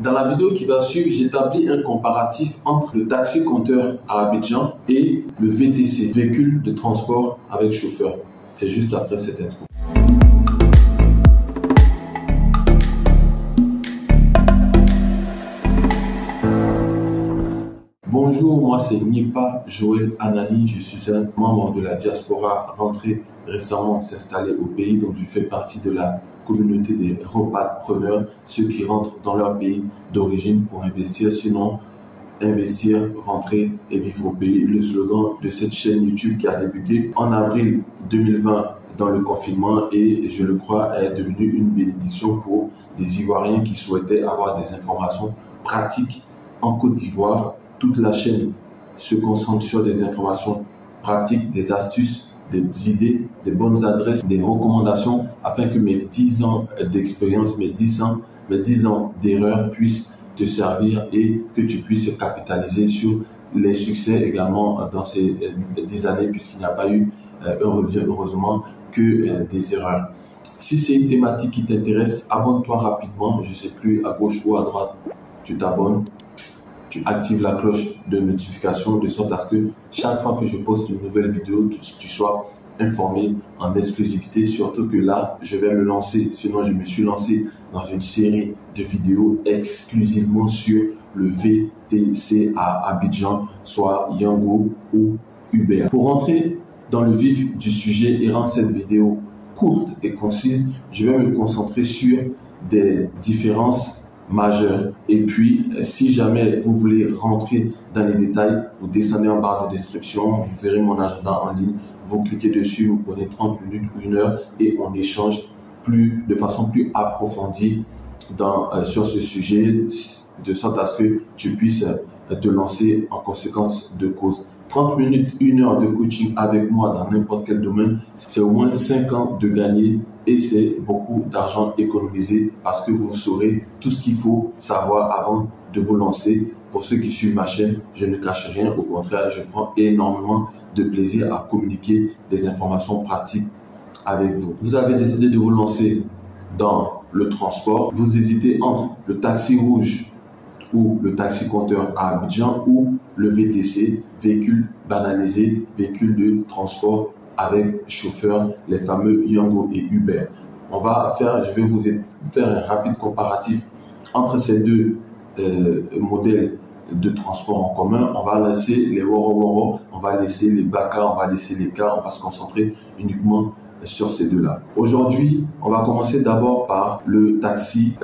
Dans la vidéo qui va suivre, j'établis un comparatif entre le taxi compteur à Abidjan et le VTC, véhicule de transport avec chauffeur. C'est juste après cette intro. Bonjour, moi c'est Gnepa Joël Anali, je suis un membre de la diaspora rentré récemment s'installer au pays, donc je fais partie de la communauté des repreneurs, ceux qui rentrent dans leur pays d'origine pour investir, sinon investir, rentrer et vivre au pays. Le slogan de cette chaîne YouTube qui a débuté en avril 2020 dans le confinement et je le crois est devenu une bénédiction pour des Ivoiriens qui souhaitaient avoir des informations pratiques en Côte d'Ivoire. Toute la chaîne se concentre sur des informations pratiques, des astuces, des idées, des bonnes adresses, des recommandations afin que mes 10 ans d'expérience, mes 10 ans d'erreur puissent te servir et que tu puisses capitaliser sur les succès également dans ces 10 années puisqu'il n'y a pas eu, heureusement, que des erreurs. Si c'est une thématique qui t'intéresse, abonne-toi rapidement, je ne sais plus, à gauche ou à droite, tu t'abonnes. Tu actives la cloche de notification de sorte à ce que chaque fois que je poste une nouvelle vidéo, tu sois informé en exclusivité. Surtout que là, je vais me lancer, sinon je me suis lancé dans une série de vidéos exclusivement sur le VTC à Abidjan, soit Yango ou Uber. Pour rentrer dans le vif du sujet et rendre cette vidéo courte et concise, je vais me concentrer sur des différences majeur. Et puis, si jamais vous voulez rentrer dans les détails, vous descendez en barre de description, vous verrez mon agenda en ligne, vous cliquez dessus, vous prenez 30 minutes ou 1 heure et on échange de façon plus approfondie sur ce sujet, de sorte à ce que tu puisses te lancer en conséquence de cause. 30 minutes, 1 heure de coaching avec moi dans n'importe quel domaine, c'est au moins 5 ans de gagner et c'est beaucoup d'argent économisé parce que vous saurez tout ce qu'il faut savoir avant de vous lancer. Pour ceux qui suivent ma chaîne, je ne cache rien, au contraire, je prends énormément de plaisir à communiquer des informations pratiques avec vous. Vous avez décidé de vous lancer dans le transport, vous hésitez entre le taxi rouge ou le taxi compteur à Abidjan ou le VTC, véhicule banalisé, véhicule de transport avec chauffeur, les fameux Yango et Uber. Je vais vous faire un rapide comparatif entre ces deux modèles de transport en commun. On va laisser les Woro-Woro, on va laisser les Baka, on va laisser les Ka, on va se concentrer uniquement sur ces deux-là. Aujourd'hui, on va commencer d'abord par le taxi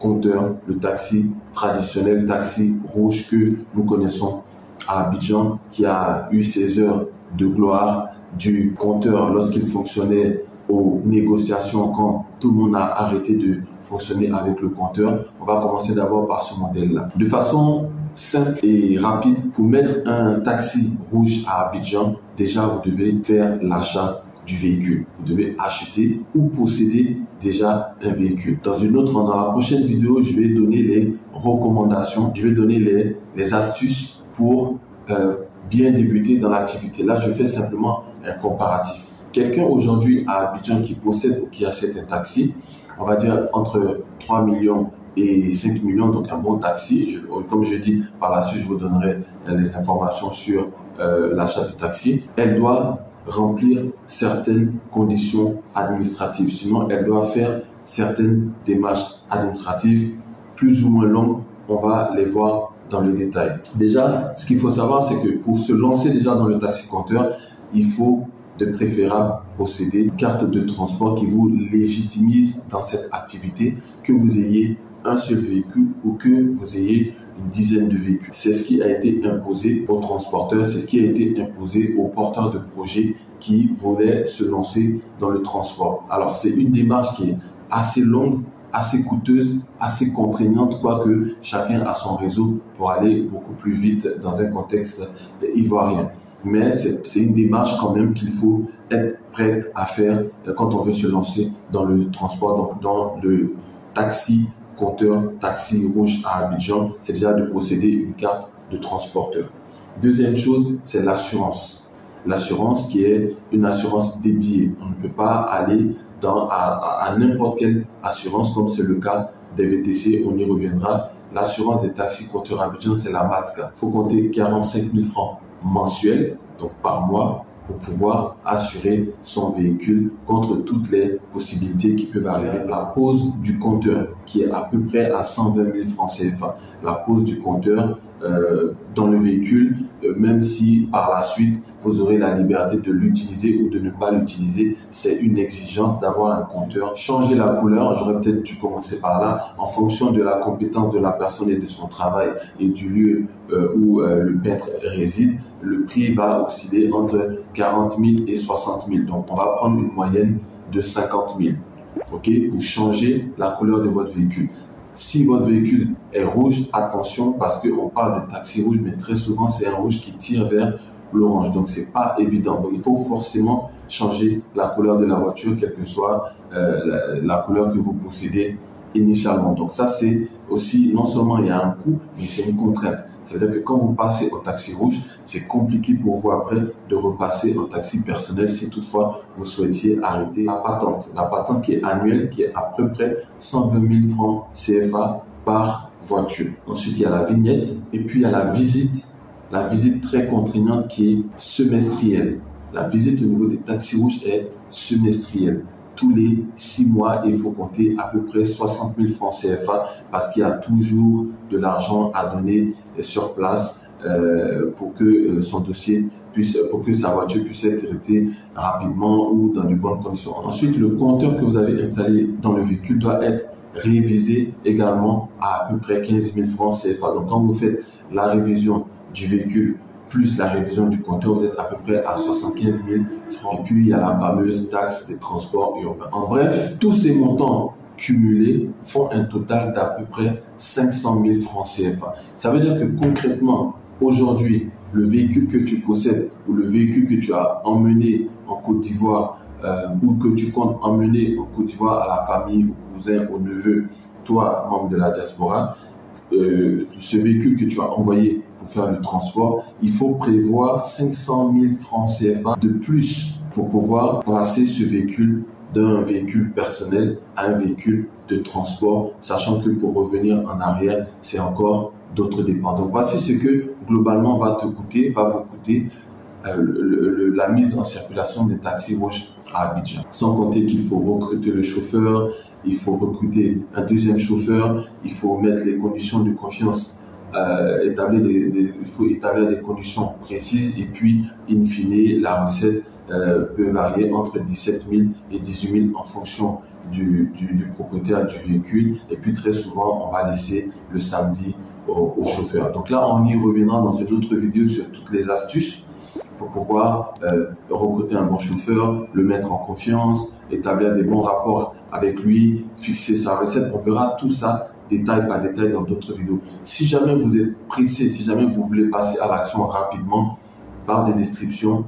compteur, le taxi traditionnel, taxi rouge que nous connaissons à Abidjan, qui a eu ses heures de gloire du compteur lorsqu'il fonctionnait aux négociations, quand tout le monde a arrêté de fonctionner avec le compteur. On va commencer d'abord par ce modèle-là. De façon simple et rapide, pour mettre un taxi rouge à Abidjan, déjà vous devez faire l'achat du véhicule. Vous devez acheter ou posséder déjà un véhicule. Dans la prochaine vidéo, je vais donner les recommandations, je vais donner les astuces pour bien débuter dans l'activité. Là, je fais simplement un comparatif. Quelqu'un aujourd'hui à Abidjan qui possède ou qui achète un taxi, on va dire entre 3 millions et 5 millions, donc un bon taxi. Comme je dis, par la suite, je vous donnerai les informations sur l'achat du taxi. Elle doit remplir certaines conditions administratives. Sinon, elle doit faire certaines démarches administratives plus ou moins longues. On va les voir dans le détail. Déjà, ce qu'il faut savoir, c'est que pour se lancer déjà dans le taxi compteur, il faut de préférable posséder une carte de transport qui vous légitimise dans cette activité, que vous ayez un seul véhicule ou que vous ayez une dizaine de véhicules. C'est ce qui a été imposé aux transporteurs, c'est ce qui a été imposé aux porteurs de projets qui voulaient se lancer dans le transport. Alors c'est une démarche qui est assez longue, assez coûteuse, assez contraignante, quoique chacun a son réseau pour aller beaucoup plus vite dans un contexte ivoirien. Mais c'est une démarche quand même qu'il faut être prêt à faire quand on veut se lancer dans le transport, donc dans le taxi compteur, taxi rouge à Abidjan, c'est déjà de posséder une carte de transporteur. Deuxième chose, c'est l'assurance. L'assurance qui est une assurance dédiée. On ne peut pas aller à n'importe quelle assurance comme c'est le cas des VTC, on y reviendra. l'assurance des taxis compteurs Abidjan, c'est la MATCA. Il faut compter 45 000 francs mensuels, donc par mois, pour pouvoir assurer son véhicule contre toutes les possibilités qui peuvent arriver. La pose du compteur, qui est à peu près à 120 000 francs CFA, la pose du compteur dans le véhicule, même si par la suite, vous aurez la liberté de l'utiliser ou de ne pas l'utiliser. C'est une exigence d'avoir un compteur. Changer la couleur, j'aurais peut-être dû commencer par là, en fonction de la compétence de la personne et de son travail et du lieu où le peintre réside, le prix va osciller entre 40 000 et 60 000. Donc, on va prendre une moyenne de 50 000, okay, pour changer la couleur de votre véhicule. Si votre véhicule est rouge, attention, parce qu'on parle de taxi rouge, mais très souvent, c'est un rouge qui tire vers l'orange, donc c'est pas évident. Donc il faut forcément changer la couleur de la voiture, quelle que soit la couleur que vous possédez initialement. Donc ça, c'est aussi, non seulement il y a un coût, mais c'est une contrainte. Ça veut dire que quand vous passez au taxi rouge, c'est compliqué pour vous après de repasser au taxi personnel si toutefois vous souhaitiez arrêter la patente. La patente qui est annuelle, qui est à peu près 120 000 francs CFA par voiture. Ensuite, il y a la vignette et puis il y a la visite. La visite très contraignante qui est semestrielle. La visite au niveau des taxis rouges est semestrielle. Tous les 6 mois, il faut compter à peu près 60 000 francs CFA parce qu'il y a toujours de l'argent à donner sur place pour que son dossier puisse, pour que sa voiture puisse être traitée rapidement ou dans de bonnes conditions. Ensuite, le compteur que vous avez installé dans le véhicule doit être révisé également à peu près 15 000 francs CFA. Donc, quand vous faites la révision du véhicule plus la révision du compteur, vous êtes à peu près à 75 000 francs. Et puis, il y a la fameuse taxe des transports urbains. En bref, tous ces montants cumulés font un total d'à peu près 500 000 francs CFA. Ça veut dire que concrètement, aujourd'hui, le véhicule que tu possèdes ou le véhicule que tu as emmené en Côte d'Ivoire ou que tu comptes emmener en Côte d'Ivoire à la famille, aux cousins, aux neveux, toi, membre de la diaspora, ce véhicule que tu as envoyé pour faire le transport, il faut prévoir 500 000 francs CFA de plus pour pouvoir passer ce véhicule d'un véhicule personnel à un véhicule de transport, sachant que pour revenir en arrière, c'est encore d'autres dépenses. Donc voici ce que globalement va vous coûter la mise en circulation des taxis rouges à Abidjan. Sans compter qu'il faut recruter le chauffeur, il faut recruter un deuxième chauffeur, il faut mettre les conditions de confiance, il faut établir des conditions précises et puis, in fine, la recette peut varier entre 17 000 et 18 000 en fonction du propriétaire du véhicule et puis très souvent, on va laisser le samedi au chauffeur. Donc là, on y reviendra dans une autre vidéo sur toutes les astuces pour pouvoir recruter un bon chauffeur, le mettre en confiance, établir des bons rapports avec lui, fixer sa recette. On verra tout ça détail par détail dans d'autres vidéos. Si jamais vous êtes pressé, si jamais vous voulez passer à l'action rapidement, barre de description,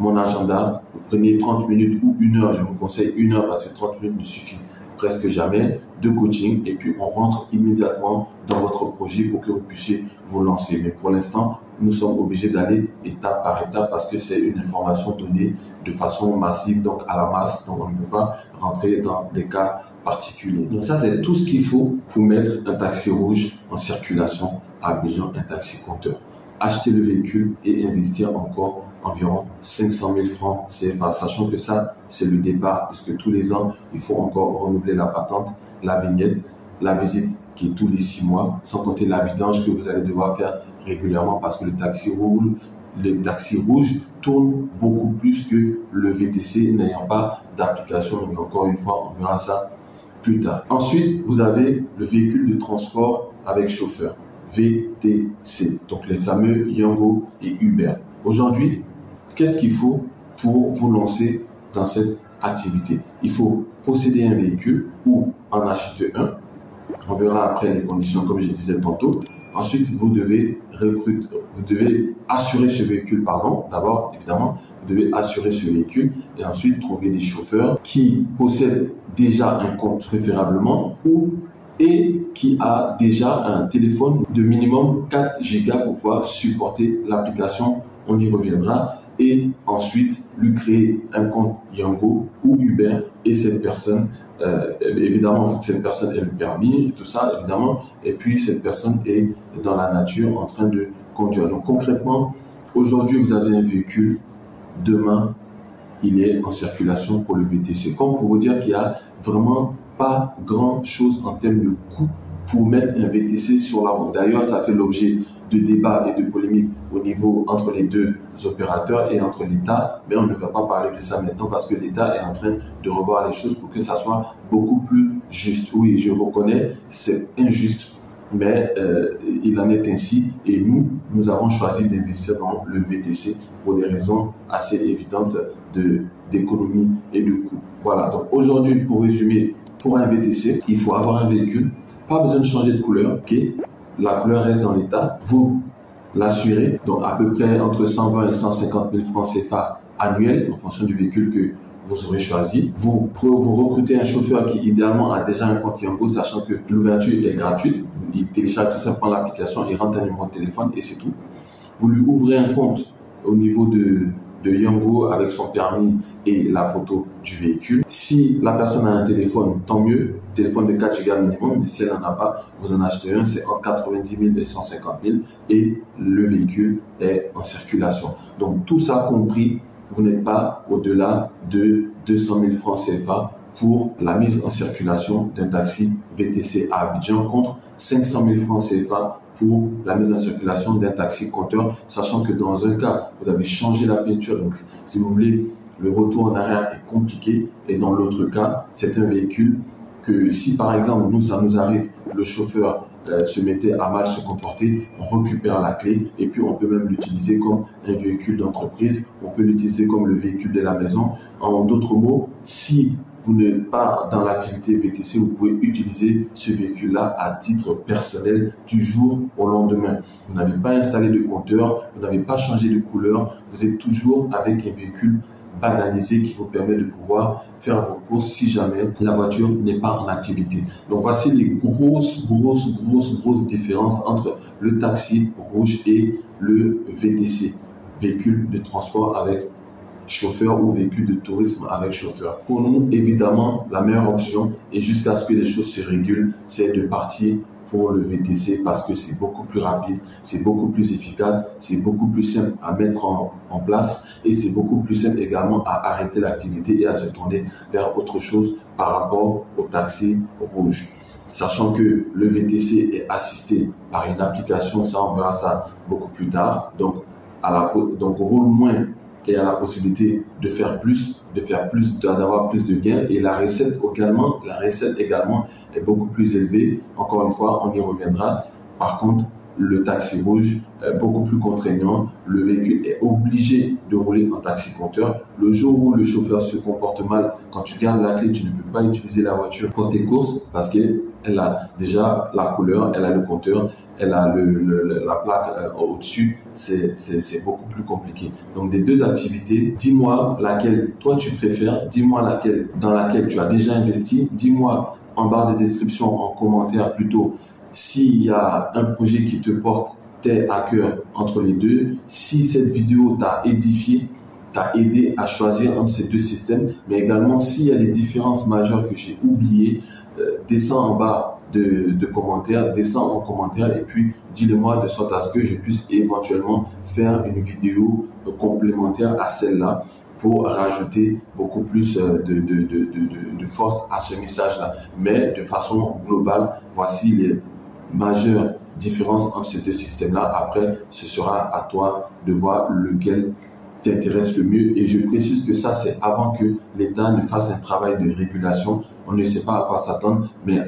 mon agenda, vous prenez 30 minutes ou 1 heure. Je vous conseille 1 heure parce que 30 minutes ne suffit presque jamais, de coaching et puis on rentre immédiatement dans votre projet pour que vous puissiez vous lancer. Mais pour l'instant, nous sommes obligés d'aller étape par étape parce que c'est une information donnée de façon massive, donc à la masse, donc on ne peut pas rentrer dans des cas particuliers. Donc ça, c'est tout ce qu'il faut pour mettre un taxi rouge en circulation à Abidjan, un taxi compteur. Acheter le véhicule et investir encore environ 500 000 francs CFA, sachant que ça, c'est le départ, puisque tous les ans, il faut encore renouveler la patente, la vignette, la visite qui est tous les 6 mois, sans compter la vidange que vous allez devoir faire régulièrement parce que le taxi rouge tourne beaucoup plus que le VTC n'ayant pas d'application. Donc encore une fois, on verra ça plus tard. Ensuite, vous avez le véhicule de transport avec chauffeur, VTC, donc les fameux Yango et Uber. Aujourd'hui, qu'est-ce qu'il faut pour vous lancer dans cette activité? Il faut posséder un véhicule ou en acheter un. On verra après les conditions, comme je disais tantôt. Ensuite, vous devez assurer ce véhicule, pardon. D'abord, évidemment, vous devez assurer ce véhicule et ensuite trouver des chauffeurs qui possèdent déjà un compte préférablement et qui a déjà un téléphone de minimum 4 gigas pour pouvoir supporter l'application. On y reviendra. Et ensuite, lui créer un compte Yango ou Uber et cette personne évidemment, cette personne ait le permis, tout ça, évidemment, et puis cette personne est dans la nature en train de conduire. Donc concrètement, aujourd'hui, vous avez un véhicule, demain, il est en circulation pour le VTC. Comme pour vous dire qu'il n'y a vraiment pas grand-chose en termes de coût pour mettre un VTC sur la route. D'ailleurs, ça fait l'objet de débats et de polémiques au niveau entre les deux opérateurs et entre l'État, mais on ne va pas parler de ça maintenant parce que l'État est en train de revoir les choses pour que ça soit beaucoup plus juste. Oui, je reconnais, c'est injuste, mais il en est ainsi et nous avons choisi d'investir dans le VTC pour des raisons assez évidentes d'économie et de coût. Voilà, donc aujourd'hui, pour résumer, pour un VTC, il faut avoir un véhicule, pas besoin de changer de couleur, ok? La couleur reste dans l'État, vous l'assurez, donc à peu près entre 120 et 150 000 francs CFA annuels, en fonction du véhicule que vous aurez choisi. Vous recrutez un chauffeur qui idéalement a déjà un compte Yango, sachant que l'ouverture est gratuite, il télécharge tout simplement l'application, il rentre un numéro de téléphone et c'est tout. Vous lui ouvrez un compte au niveau de Yango avec son permis et la photo du véhicule. Si la personne a un téléphone, tant mieux, téléphone de 4 Go minimum, mais si elle n'en a pas, vous en achetez un, c'est entre 90 000 et 150 000 et le véhicule est en circulation. Donc tout ça compris, vous n'êtes pas au-delà de 200 000 francs CFA pour la mise en circulation d'un taxi VTC à Abidjan contre 500 000 francs CFA pour la mise en circulation d'un taxi compteur, sachant que dans un cas, vous avez changé la peinture, donc si vous voulez, le retour en arrière est compliqué, et dans l'autre cas, c'est un véhicule que si par exemple, nous, ça nous arrive, le chauffeur se mettait à mal se comporter, on récupère la clé et puis on peut même l'utiliser comme un véhicule d'entreprise, on peut l'utiliser comme le véhicule de la maison. En d'autres mots, si vous n'êtes pas dans l'activité VTC, vous pouvez utiliser ce véhicule-là à titre personnel du jour au lendemain. Vous n'avez pas installé de compteur, vous n'avez pas changé de couleur, vous êtes toujours avec un véhicule banalisé qui vous permet de pouvoir faire vos courses si jamais la voiture n'est pas en activité. Donc voici les grosses différences entre le taxi rouge et le VTC, véhicule de transport avec chauffeur ou véhicule de tourisme avec chauffeur. Pour nous, évidemment, la meilleure option, et jusqu'à ce que les choses se régulent, c'est de partir pour le VTC parce que c'est beaucoup plus rapide, c'est beaucoup plus efficace, c'est beaucoup plus simple à mettre en place et c'est beaucoup plus simple également à arrêter l'activité et à se tourner vers autre chose par rapport au taxi rouge. Sachant que le VTC est assisté par une application, ça on verra ça beaucoup plus tard, donc on roule moins et à la possibilité de faire plus, d'avoir plus de gains. Et la recette également est beaucoup plus élevée. Encore une fois, on y reviendra. Par contre, le taxi rouge est beaucoup plus contraignant. Le véhicule est obligé de rouler en taxi compteur. Le jour où le chauffeur se comporte mal, quand tu gardes la clé, tu ne peux pas utiliser la voiture pour tes courses parce qu'elle a déjà la couleur, elle a le compteur, elle a la plaque au-dessus, c'est beaucoup plus compliqué. Donc des deux activités, dis-moi laquelle toi tu préfères, dis-moi laquelle dans laquelle tu as déjà investi, dis-moi en barre de description, en commentaire plutôt, s'il y a un projet qui te porte à cœur entre les deux, si cette vidéo t'a édifié, t'a aidé à choisir entre ces deux systèmes, mais également s'il y a des différences majeures que j'ai oubliées, descends en bas de commentaires, descends en commentaire et puis dis-le-moi de sorte à ce que je puisse éventuellement faire une vidéo complémentaire à celle-là pour rajouter beaucoup plus de force à ce message-là. Mais de façon globale, voici les majeures différences entre ces deux systèmes-là. Après, ce sera à toi de voir lequel t'intéresse le mieux. Et je précise que ça, c'est avant que l'État ne fasse un travail de régulation. On ne sait pas à quoi s'attendre, mais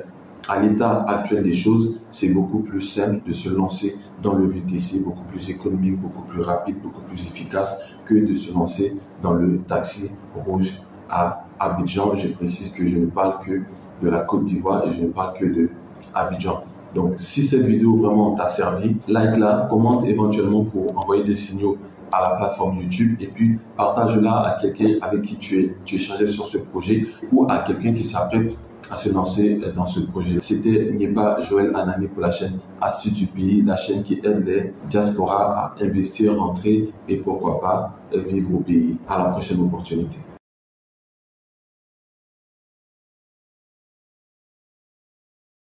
à l'état actuel des choses, c'est beaucoup plus simple de se lancer dans le VTC, beaucoup plus économique, beaucoup plus rapide, beaucoup plus efficace que de se lancer dans le taxi rouge à Abidjan. Je précise que je ne parle que de la Côte d'Ivoire et je ne parle que de Abidjan. Donc, si cette vidéo vraiment t'a servi, like-la, commente éventuellement pour envoyer des signaux à la plateforme YouTube et puis partage-la à quelqu'un avec qui tu échangeais sur ce projet ou à quelqu'un qui s'apprête à se lancer dans ce projet. C'était Gnepa Joël Anali pour la chaîne Astuces du pays, la chaîne qui aide les diasporas à investir, rentrer et pourquoi pas vivre au pays. À la prochaine opportunité.